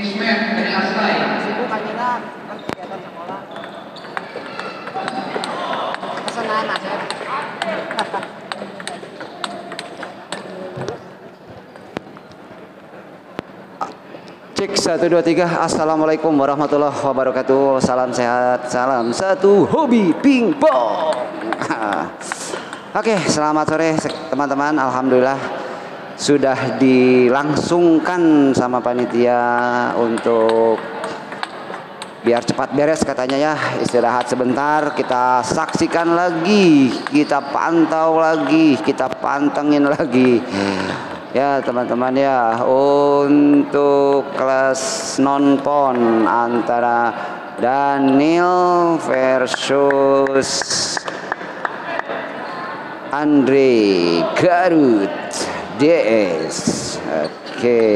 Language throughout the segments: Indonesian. Ismet dari Asai. Ibu Pangeran kan kegiatan sekolah. Kesenangan aja. Cek 1 2 3. Assalamualaikum warahmatullahi wabarakatuh. Salam sehat, salam satu hobi pingpong. Oke, selamat sore teman-teman. Alhamdulillah sudah dilangsungkan sama panitia untuk biar cepat beres katanya ya, istirahat sebentar, kita saksikan lagi, kita pantau lagi, kita pantengin lagi ya teman-teman ya, untuk kelas non-pon antara Daniel versus Andre Garut DS. Oke.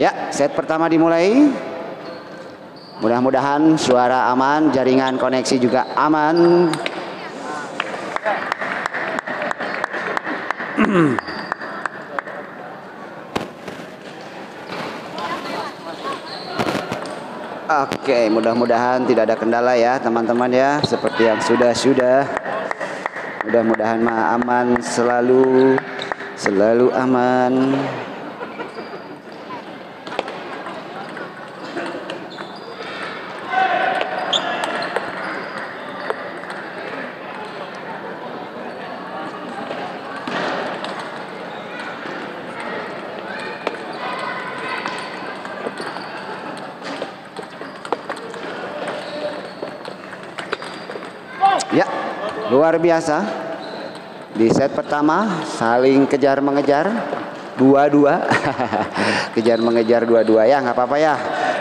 Ya, set pertama dimulai. Mudah-mudahan suara aman, jaringan koneksi juga aman. Oke, mudah-mudahan tidak ada kendala ya teman-teman ya, seperti yang sudah-sudah. Mudah-mudahan mah aman, selalu aman. Ya, luar biasa. Di set pertama saling kejar mengejar dua-dua. Kejar mengejar dua-dua ya, nggak apa-apa ya,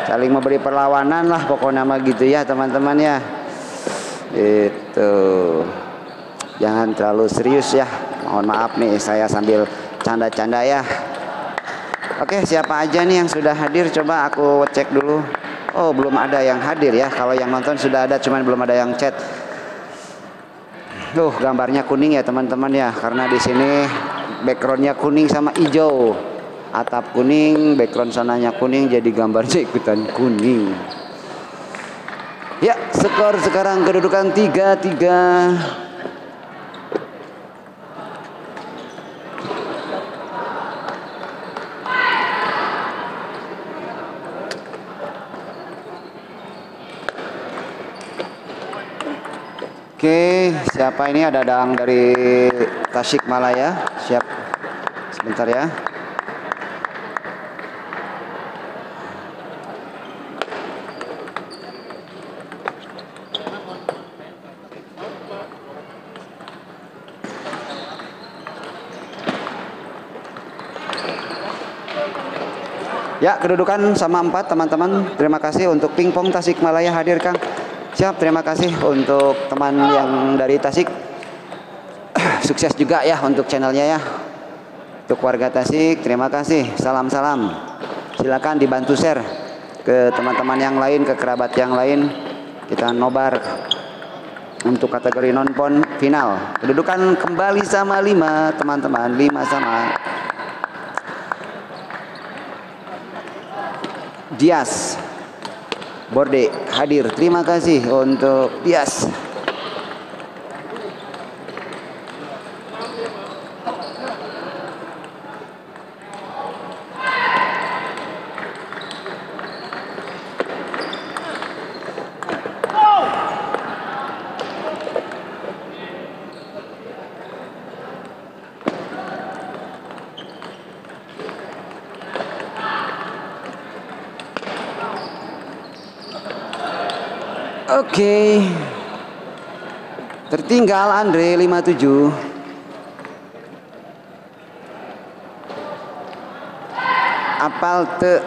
saling memberi perlawanan lah pokoknya mah gitu ya teman-teman ya, itu jangan terlalu serius ya, mohon maaf nih saya sambil canda-canda ya. Oke, siapa aja nih yang sudah hadir, coba aku cek dulu. Oh, belum ada yang hadir ya, kalau yang nonton sudah ada cuman belum ada yang chat. Tuh gambarnya kuning ya teman-teman ya, karena di sini backgroundnya kuning sama hijau, atap kuning, background sananya kuning, jadi gambarnya ikutan kuning. Ya, skor sekarang kedudukan 3-3. Oke, siapa ini? Ada Dadang dari Tasikmalaya. Siap, sebentar ya. Ya, kedudukan sama 4 teman-teman. Terima kasih untuk pingpong Tasikmalaya hadir Kang. Siap, terima kasih untuk teman yang dari Tasik. Sukses juga ya untuk channelnya ya, untuk warga Tasik, terima kasih, salam-salam, silakan dibantu share ke teman-teman yang lain, ke kerabat yang lain. Kita nobar untuk kategori non-pon final. Kedudukan kembali sama 5 teman-teman, 5 sama. Dias Borde hadir, terima kasih untuk Dias. Oke, tertinggal Andre 57. Apal te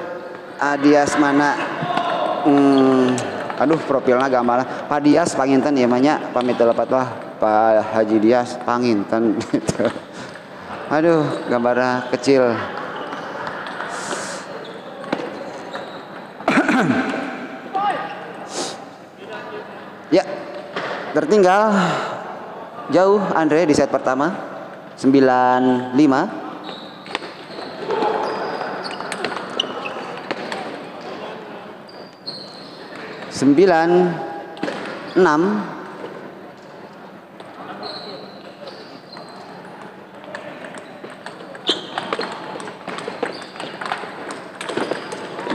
Adias mana? Aduh, profilnya gambar Pak Dias Panginten ya banyak. Pamit lepat lah Pak Haji Dias Panginten. Aduh, gambarnya kecil. Ya, tertinggal jauh Andre di set pertama 9-5. 9, 6.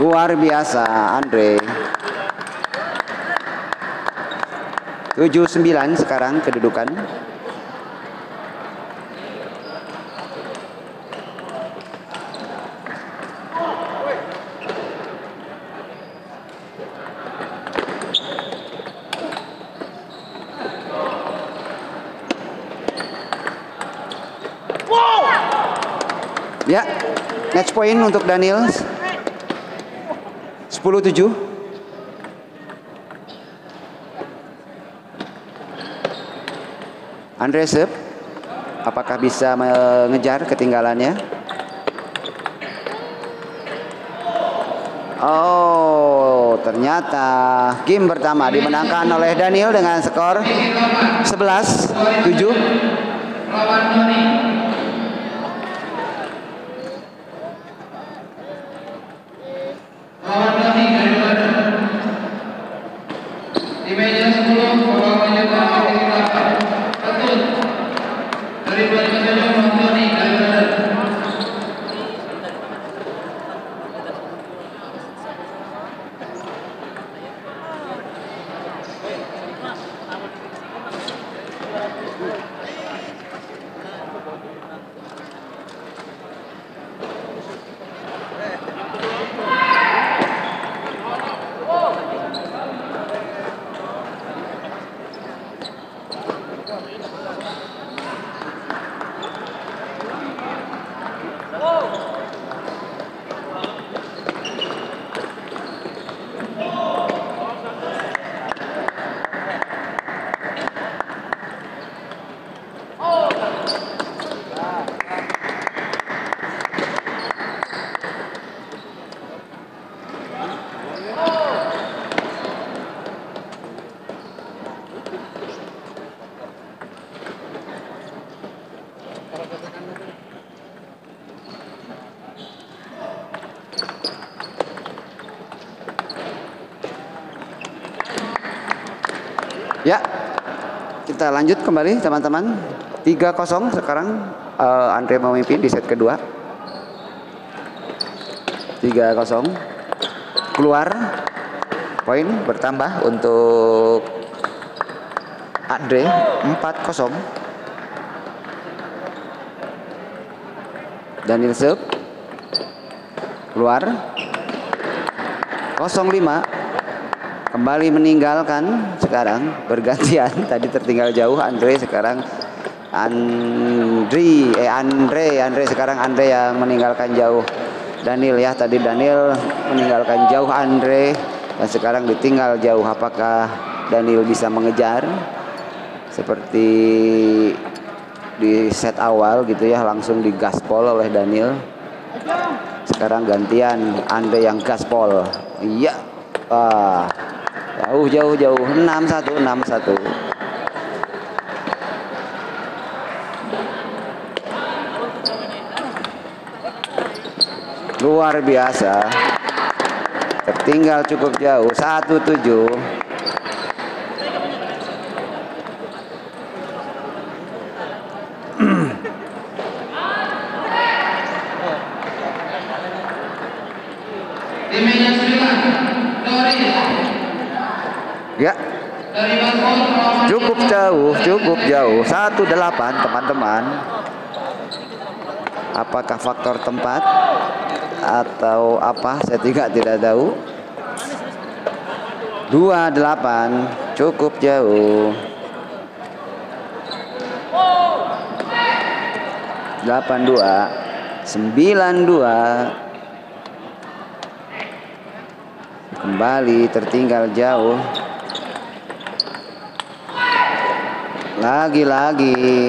Luar biasa Andre. 7-9 sekarang kedudukan. Wow. Ya, match point untuk Daniel. 10-7. Andre serve. Apakah bisa mengejar ketinggalannya? Oh, ternyata game pertama dimenangkan oleh Daniel dengan skor 11-7. Ya, kita lanjut kembali teman-teman. 3-0 sekarang. Andre memimpin di set kedua. 3-0. Keluar. Poin bertambah untuk Andre. 4-0. Daniel serve. Keluar. 0-5. Kembali meninggalkan sekarang bergantian. Tadi tertinggal jauh Andre, sekarang Andre sekarang Andre yang meninggalkan jauh Daniel ya. Tadi Daniel meninggalkan jauh Andre dan sekarang ditinggal jauh. Apakah Daniel bisa mengejar seperti di set awal gitu ya, langsung digaspol oleh Daniel. Sekarang gantian Andre yang gaspol. Iya. Jauh 6-1. Luar biasa. Tertinggal cukup jauh 1-7. Ya, cukup jauh 1-8 teman-teman. Apakah faktor tempat atau apa, saya tidak tahu. 2-8 cukup jauh. 8-2, 9-2. Kembali tertinggal jauh. Lagi-lagi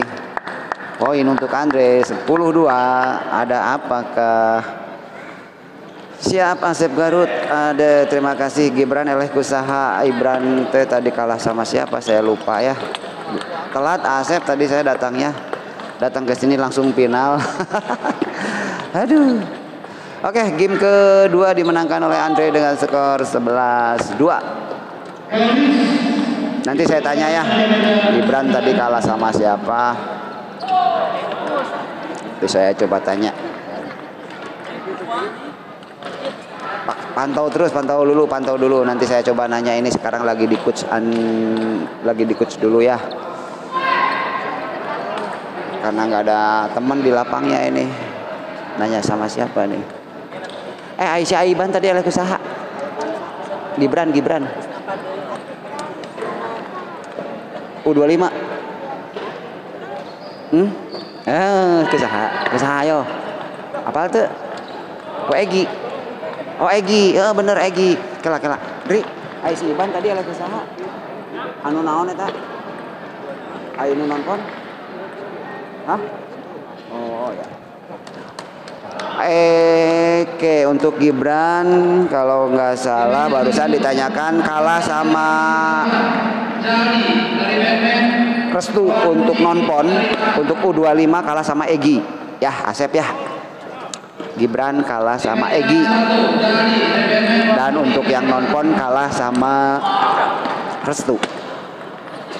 poin untuk Andre. 10-2. Ada apakah? Siap Asep Garut. Ada, terima kasih Gibran Eleh Kusaha. Ibran teh tadi kalah sama siapa saya lupa ya. Telat Asep tadi saya datangnya. Datang ke sini langsung final. Aduh. Oke, game kedua dimenangkan oleh Andre dengan skor 11-2. Nanti saya tanya ya, Gibran tadi kalah sama siapa? Itu saya coba tanya. Pantau terus, pantau dulu. Nanti saya coba nanya ini sekarang lagi di coach dulu ya. Karena nggak ada teman di lapangnya ini. Nanya sama siapa nih? Aisyah Aiban tadi oleh usaha. Gibran. U25. Usaha yo. Apa tuh? Egi. Oh Egi, bener Egi. Kelak. Dri, Aisyah Iban tadi oleh usaha. Anu naon eta? Ayo nu nonton. Hah? Oh ya. Oke, untuk Gibran kalau nggak salah barusan ditanyakan kalah sama Restu untuk nonpon, untuk U25 kalah sama Egi. Ya, Asep ya. Gibran kalah sama Egi. Dan untuk yang nonpon kalah sama Restu.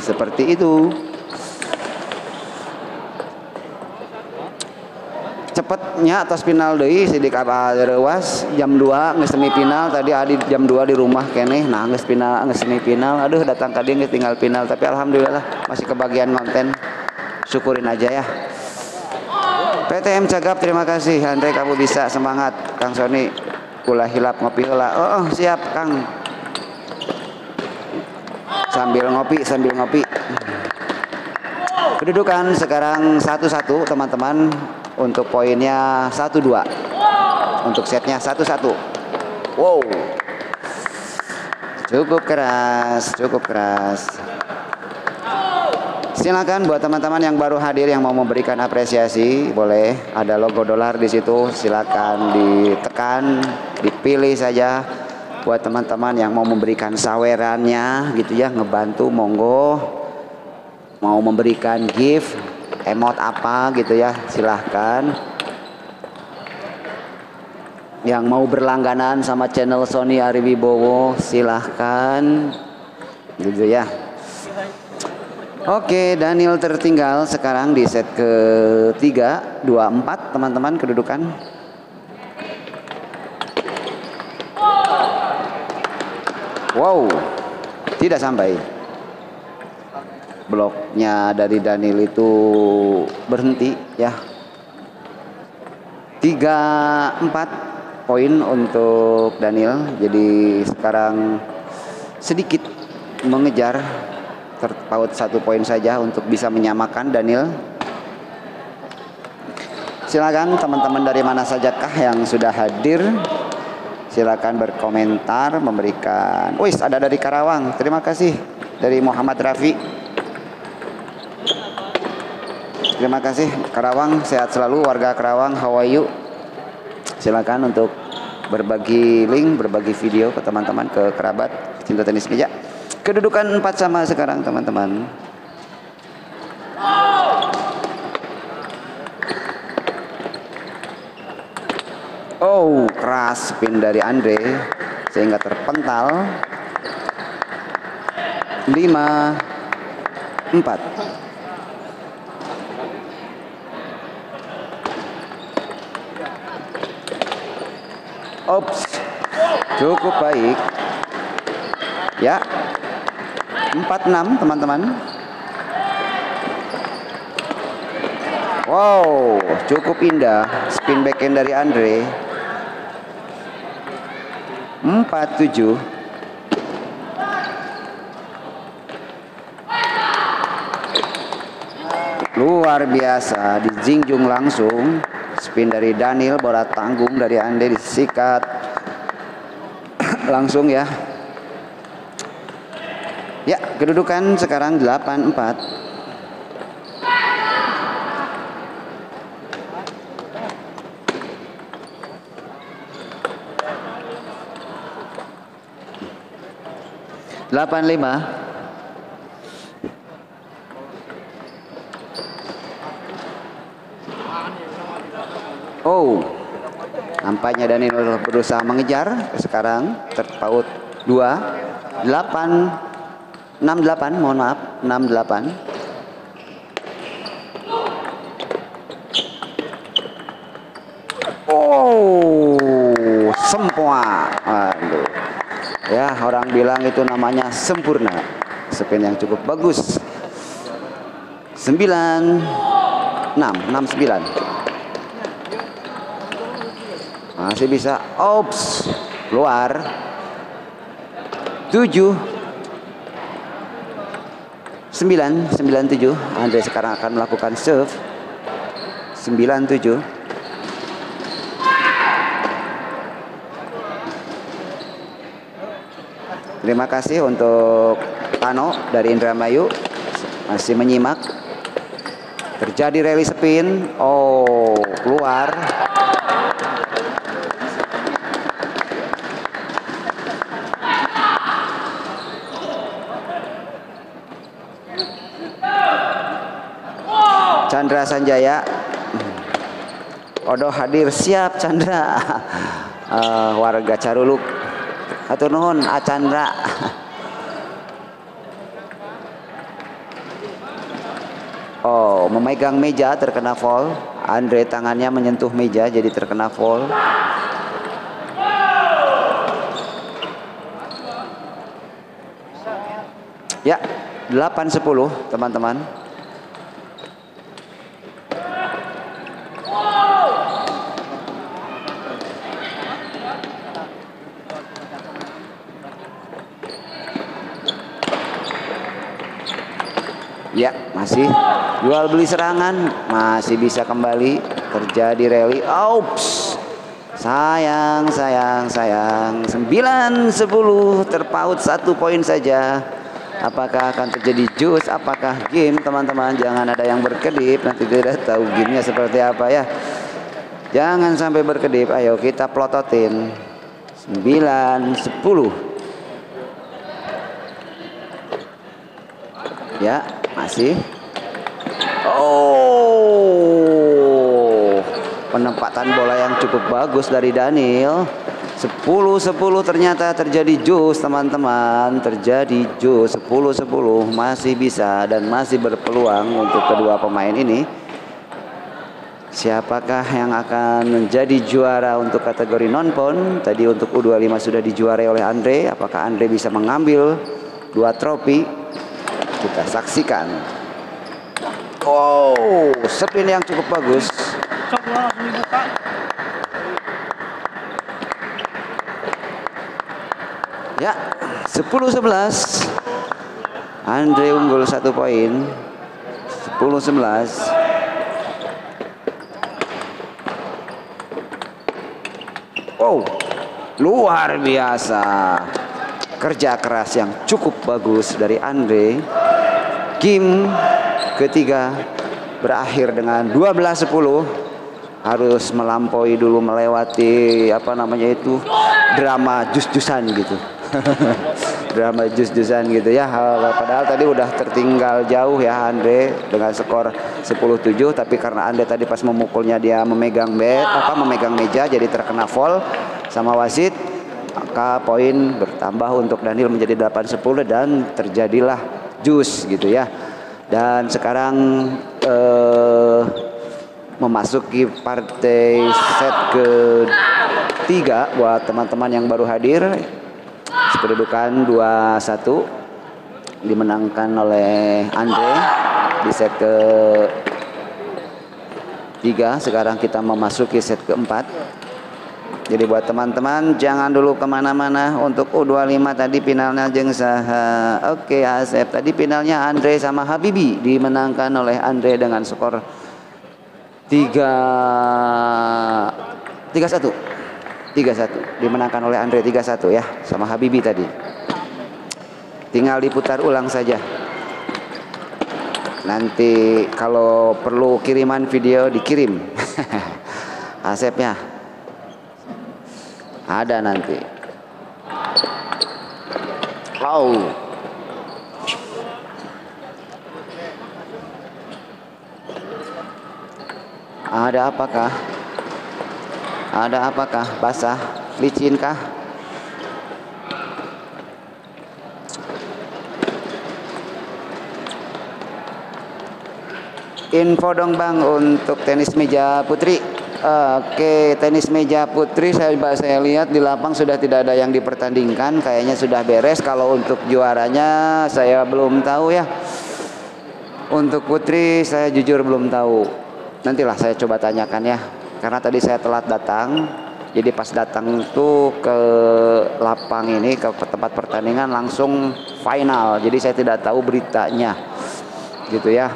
Seperti itu. Cepetnya atas final deui sidik awas jam 2 nges semifinal tadi adi jam 2 di rumah keneh nah nges final nges semifinal aduh datang tadi nges tinggal final tapi alhamdulillah masih kebagian konten syukurin aja ya. PTM Cagap terima kasih Andre kamu bisa semangat Kang Sony ulah hilap ngopi heula oh siap Kang sambil ngopi kedudukan sekarang 1-1 teman-teman. Untuk poinnya 1-2. Untuk setnya 1-1. Wow. Cukup keras. Silakan buat teman-teman yang baru hadir yang mau memberikan apresiasi, boleh. Ada logo dolar di situ, silakan ditekan, dipilih saja. Buat teman-teman yang mau memberikan sawerannya gitu ya, ngebantu monggo. Mau memberikan gift emot apa gitu ya silahkan. Yang mau berlangganan sama channel Sony Ari Wibowo silahkan gitu ya. Oke, Daniel tertinggal sekarang di set ke 3-2-4 teman-teman kedudukan. Wow, tidak sampai. Bloknya dari Daniel itu berhenti ya. 3-4 poin untuk Daniel. Jadi sekarang sedikit mengejar terpaut 1 poin saja untuk bisa menyamakan Daniel. Silakan teman-teman dari mana sajakah yang sudah hadir. Silakan berkomentar memberikan. Wis ada dari Karawang. Terima kasih dari Muhammad Rafi. Terima kasih Karawang, sehat selalu warga Karawang, how are you? Silakan untuk berbagi link, berbagi video ke teman-teman, ke kerabat cinta tenis meja. Kedudukan 4 sama sekarang teman-teman. Oh, keras spin dari Andre sehingga terpental. 5-4. Ops, cukup baik ya. 4-6 teman-teman. Wow, cukup indah spin backhand dari Andre. 4-7. Luar biasa dijingjung langsung. Spin dari Daniel, bola tanggung dari Andre disikat langsung ya. Ya, kedudukan sekarang 8-4. Delapan 5. Oh, nampaknya Daniel berusaha mengejar sekarang terpaut 68, mohon maaf, 68. Oh, sempoa. Aduh. Ya, orang bilang itu namanya sempurna. Spin yang cukup bagus. 69. Masih bisa. Ops, keluar. 9, 97. Andre sekarang akan melakukan serve. 97. Terima kasih untuk Ano dari Indramayu, masih menyimak. Terjadi rally spin. Oh, keluar. Chandra Sanjaya. Odo hadir, siap Chandra. Warga Caruluk. Atur nuhun, Achandra. Oh, memegang meja terkena foul. Andre tangannya menyentuh meja jadi terkena foul. Ya, 8-10 teman-teman. Ya, masih jual beli serangan, masih bisa kembali terjadi rally. Ops, sayang. 9-10 terpaut 1 poin saja. Apakah akan terjadi jus? Apakah game, teman-teman? Jangan ada yang berkedip, nanti tidak tahu gamenya seperti apa ya. Jangan sampai berkedip. Ayo kita pelototin. 9-10. Ya. Masih. Oh, penempatan bola yang cukup bagus dari Daniel. 10-10 ternyata terjadi jus teman-teman. Terjadi jus 10-10, masih bisa dan masih berpeluang untuk kedua pemain ini. Siapakah yang akan menjadi juara untuk kategori non-pon? Tadi untuk U25 sudah dijuarai oleh Andre. Apakah Andre bisa mengambil 2 trofi? Kita saksikan. Oh, spin yang cukup bagus. Ya, 10-11. Andre unggul 1 poin. 10-11. Wow, luar biasa. Kerja keras yang cukup bagus dari Andre. Game ketiga berakhir dengan 12-10. Harus melampaui dulu, melewati apa namanya itu, drama jus-jusan gitu. Drama jus-jusan gitu ya. Padahal tadi udah tertinggal jauh ya Andre dengan skor 10-7, tapi karena Andre tadi pas memukulnya dia memegang meja jadi terkena foul sama wasit. Maka poin bertambah untuk Daniel menjadi 8-10 dan terjadilah jus gitu ya. Dan sekarang memasuki partai set ketiga buat teman-teman yang baru hadir. Kedudukan 2-1 dimenangkan oleh Andre di set ke-3. Sekarang kita memasuki set keempat. Jadi buat teman-teman jangan dulu kemana-mana. Untuk U25 tadi finalnya jeung saha. Oke Asep, tadi finalnya Andre sama Habibi dimenangkan oleh Andre dengan skor 3-1. Dimenangkan oleh Andre 3-1 ya sama Habibi tadi. Tinggal diputar ulang saja. Nanti kalau perlu kiriman video dikirim. Asepnya ada nanti. Wow. Ada apakah? Basah? Licin kah? Info dong Bang untuk tenis meja putri. Oke, tenis meja putri saya lihat di lapang sudah tidak ada yang dipertandingkan, kayaknya sudah beres. Kalau untuk juaranya saya belum tahu ya. Untuk putri saya jujur belum tahu. Nantilah saya coba tanyakan ya. Karena tadi saya telat datang. Jadi pas datang tuh ke lapang ini, ke tempat pertandingan langsung final. Jadi saya tidak tahu beritanya, gitu ya.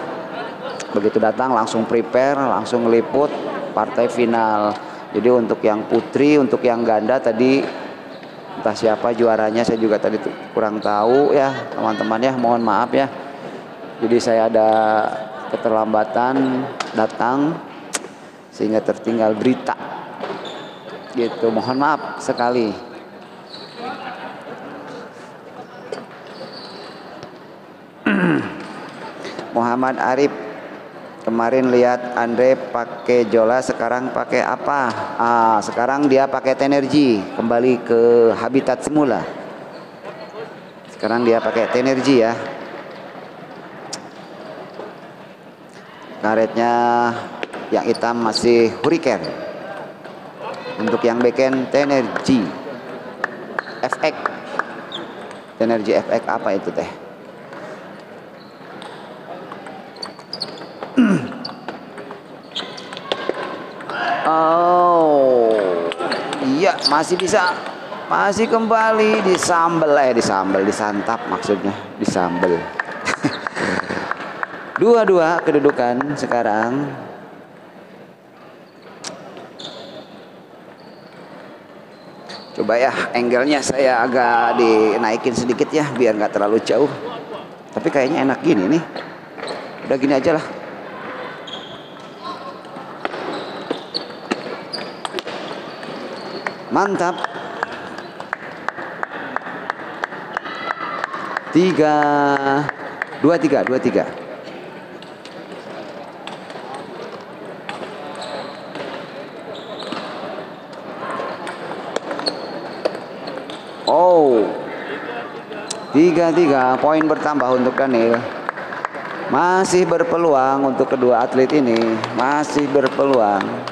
Begitu datang langsung prepare, langsung meliput partai final. Jadi untuk yang putri, untuk yang ganda tadi entah siapa juaranya saya juga tadi kurang tahu ya, teman-teman ya. Mohon maaf ya. Jadi saya ada keterlambatan datang sehingga tertinggal berita. Gitu, mohon maaf sekali. Muhammad Arif, kemarin lihat Andre pakai jola, sekarang pakai apa? Ah, sekarang dia pakai Tenergy, kembali ke habitat semula. Sekarang dia pakai Tenergy ya. Karetnya yang hitam masih Hurricane. Untuk yang backhand Tenergy FX. Tenergy FX apa itu teh? Oh iya, masih bisa, masih kembali disambel, disantap maksudnya, disambel. 2-2 kedudukan sekarang. Coba ya, angle-nya saya agak dinaikin sedikit ya, biar nggak terlalu jauh. Tapi kayaknya enak gini nih. Udah gini aja lah. Mantap. 3-2, 3-2, 3. Oh, 3-3, poin bertambah untuk Daniel. Masih berpeluang untuk kedua atlet ini, masih berpeluang.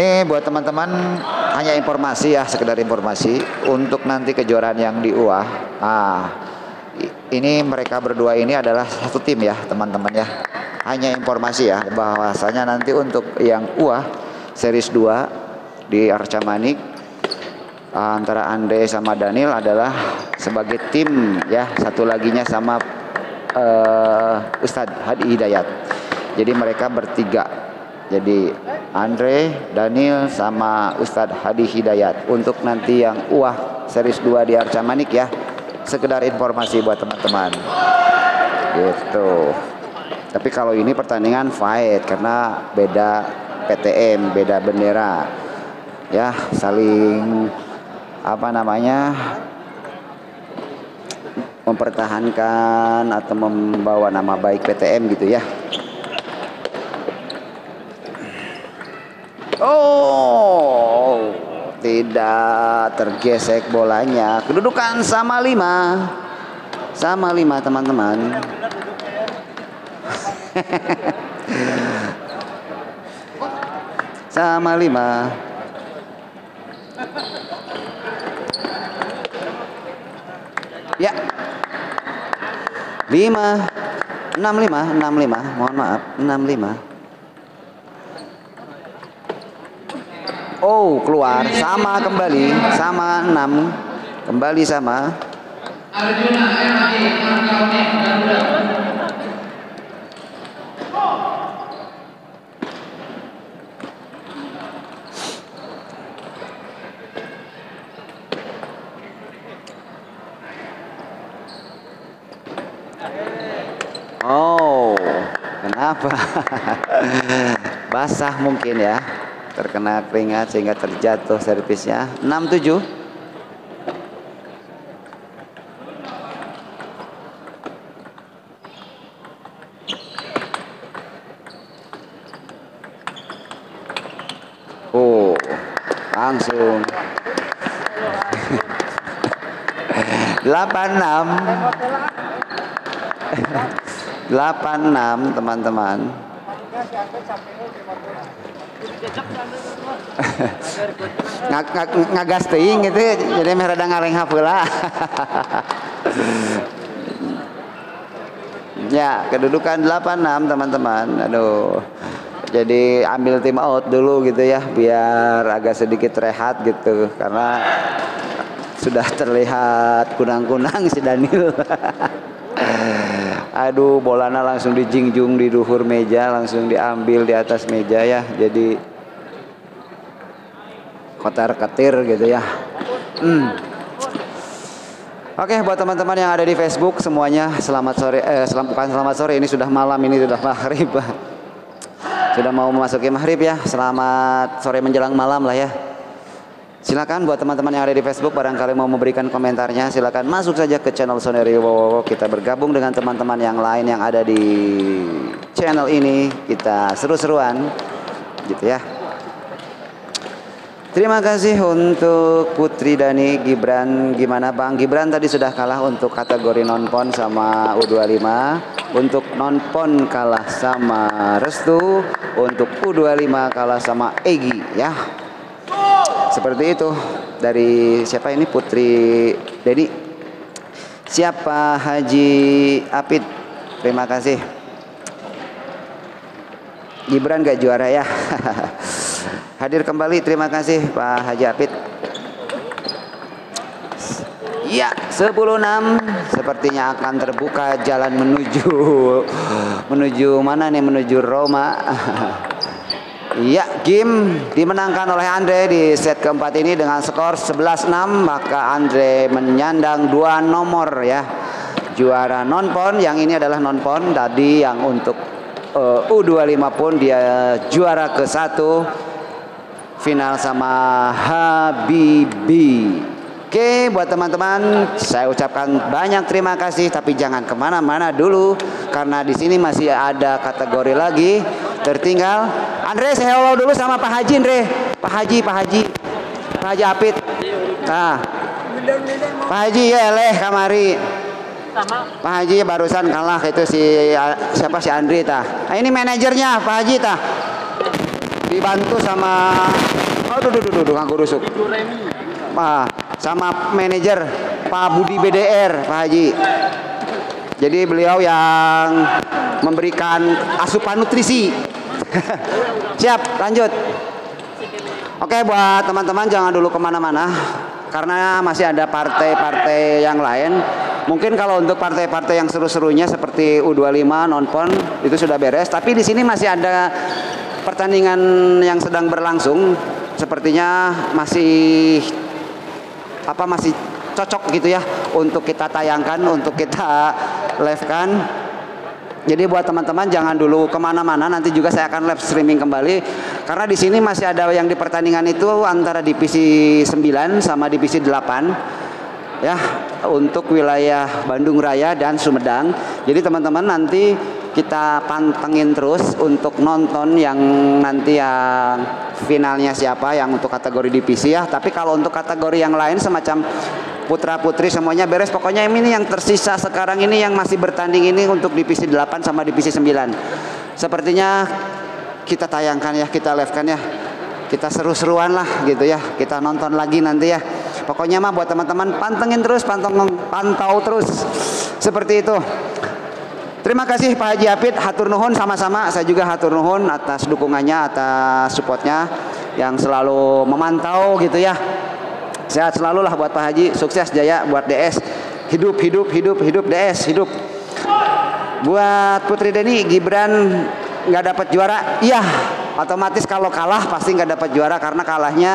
Ini buat teman-teman hanya informasi ya, sekedar informasi untuk nanti kejuaraan yang di UA. Ah, ini mereka berdua ini adalah satu tim ya, teman-teman ya. Hanya informasi ya, bahwasanya nanti untuk yang UA series 2 di Arca Manik antara Andre sama Daniel adalah sebagai tim ya, satu laginya sama Ustadz Hadi Hidayat. Jadi mereka bertiga, jadi Andre, Daniel sama Ustadz Hadi Hidayat untuk nanti yang UA series 2 di Arca Manik ya, sekedar informasi buat teman-teman gitu. Tapi kalau ini pertandingan fight karena beda PTM, beda bendera ya, saling apa namanya mempertahankan atau membawa nama baik PTM gitu ya. Oh, tidak tergesek bolanya. Kedudukan sama 5. Sama 5 teman-teman. Sama 5. Ya, 5, 6, 5, 6, 5. Mohon maaf, 6, 5. Oh, keluar, sama kembali, sama 6, kembali sama. Oh, kenapa? Basah mungkin ya, terkena keringat sehingga terjatuh servisnya. 6-7. Oh, langsung. 86 teman-teman. Ngagas teing gitu, jadi merada ngareng hapula. Ya, kedudukan 86 teman-teman. Aduh. Jadi ambil tim out dulu gitu ya, biar agak sedikit rehat gitu, karena sudah terlihat kunang-kunang si Daniel. Aduh, bolana langsung dijingjung di duhur meja, langsung diambil di atas meja ya, jadi kotar-ketir gitu ya. Oke, buat teman-teman yang ada di Facebook semuanya, selamat sore. Selamat sore, ini sudah malam, ini sudah maghrib. Sudah mau memasuki maghrib ya, selamat sore menjelang malam lah ya. Silakan buat teman-teman yang ada di Facebook, barangkali mau memberikan komentarnya, silakan masuk saja ke channel Sony Riwowo. Kita bergabung dengan teman-teman yang lain yang ada di channel ini, kita seru-seruan gitu ya. Terima kasih untuk Putri Dani Gibran. Gimana Bang Gibran tadi sudah kalah untuk kategori non-pon sama U25. Untuk non-pon kalah sama Restu, untuk U25 kalah sama Egi ya. Seperti itu dari siapa ini, Putri Deni. Siapa Haji Apit? Terima kasih. Gibran gak juara ya. Hadir kembali, terima kasih Pak Haji Apit. Ya, 10-6 sepertinya akan terbuka jalan menuju mana nih, menuju Roma. Ya, game dimenangkan oleh Andre di set keempat ini dengan skor 11-6, maka Andre menyandang 2 nomor ya. Juara non-pon, yang ini adalah non-pon, tadi yang untuk U25 pun dia juara ke-1 final sama Habibi. Oke, buat teman-teman saya ucapkan banyak terima kasih, tapi jangan kemana-mana dulu karena di sini masih ada kategori lagi tertinggal. Andre, saya hello dulu sama Pak Haji Andre, Pak Haji Apit. Nah, Pak Haji ya eleh kamari. Pak Haji barusan kalah itu si Andre tah. Nah, ini manajernya Pak Haji tah. Dibantu sama rusuk. Sama manajer Pak Budi BDR, Pak Haji. Jadi beliau yang memberikan asupan nutrisi. Siap, lanjut. Oke, buat teman-teman jangan dulu kemana-mana karena masih ada partai-partai yang lain. Mungkin kalau untuk partai-partai yang seru-serunya seperti U25 non-pon itu sudah beres, tapi di sini masih ada pertandingan yang sedang berlangsung. Sepertinya masih cocok gitu ya untuk kita tayangkan, untuk kita live kan. Jadi buat teman-teman jangan dulu kemana-mana, nanti juga saya akan live streaming kembali karena di sini masih ada yang di pertandingan itu antara divisi 9 sama divisi 8 ya, untuk wilayah Bandung Raya dan Sumedang. Jadi teman-teman nanti kita pantengin terus untuk nonton yang nanti yang finalnya siapa yang untuk kategori divisi ya. Tapi kalau untuk kategori yang lain semacam putra putri semuanya beres. Pokoknya ini yang tersisa sekarang ini yang masih bertanding ini untuk divisi 8 sama divisi 9. Sepertinya kita tayangkan ya, kita live-kan ya. Kita seru-seruan lah gitu ya. Kita nonton lagi nanti ya. Pokoknya mah buat teman-teman pantengin terus, pantau terus. Seperti itu. Terima kasih Pak Haji Apit, hatur nuhun, sama-sama saya juga hatur nuhun atas dukungannya, atas supportnya yang selalu memantau gitu ya. Sehat selalu lah buat Pak Haji, sukses jaya buat DS, hidup DS, hidup. Buat Putri Deni, Gibran nggak dapat juara, iya otomatis kalau kalah pasti nggak dapat juara karena kalahnya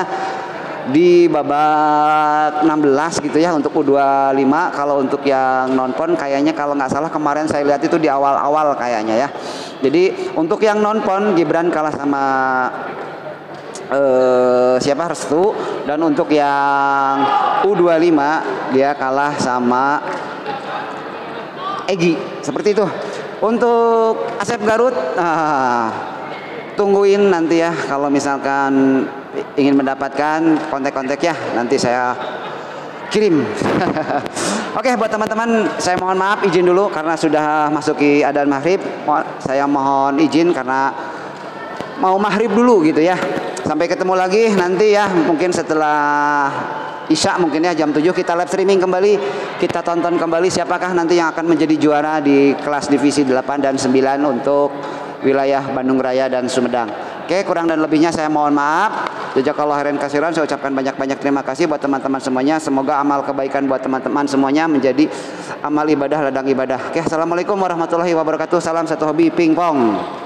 di babak 16 gitu ya untuk U25. Kalau untuk yang non-pon kayaknya kalau nggak salah kemarin saya lihat itu di awal-awal kayaknya ya. Jadi untuk yang non-pon Gibran kalah sama siapa, Restu, dan untuk yang U25 dia kalah sama Egi. Seperti itu. Untuk Asep Garut tungguin nanti ya, kalau misalkan ingin mendapatkan kontak-kontak ya, nanti saya kirim. Oke, buat teman-teman saya mohon maaf, izin dulu karena sudah masuki adzan maghrib. Saya mohon izin karena mau maghrib dulu gitu ya. Sampai ketemu lagi nanti ya, mungkin setelah Isya mungkin ya jam 7 kita live streaming kembali. Kita tonton kembali siapakah nanti yang akan menjadi juara di kelas divisi 8 dan 9 untuk wilayah Bandung Raya dan Sumedang. Oke, kurang dan lebihnya saya mohon maaf. Jazakallahu khairan katsiran, saya ucapkan banyak-banyak terima kasih buat teman-teman semuanya. Semoga amal kebaikan buat teman-teman semuanya menjadi amal ibadah, ladang ibadah. Oke, assalamualaikum warahmatullahi wabarakatuh. Salam satu hobi, pingpong.